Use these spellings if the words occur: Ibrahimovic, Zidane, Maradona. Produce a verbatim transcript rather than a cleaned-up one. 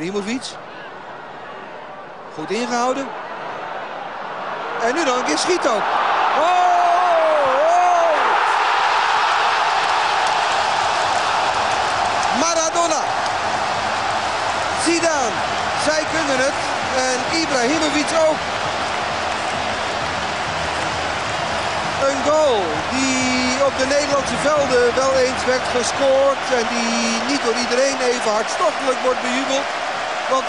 Ibrahimovic. Goed ingehouden. En nu nog een keer schiet ook. Oh, oh. Maradona. Zidane. Zij kunnen het. En Ibrahimovic ook. Een goal die op de Nederlandse velden wel eens werd gescoord. En die niet door iedereen even hartstochtelijk wordt bejubeld. Want